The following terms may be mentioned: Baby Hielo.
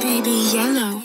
Baby Hielo.